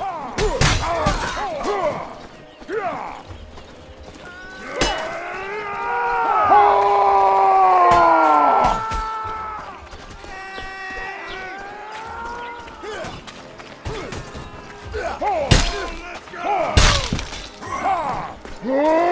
Let's go!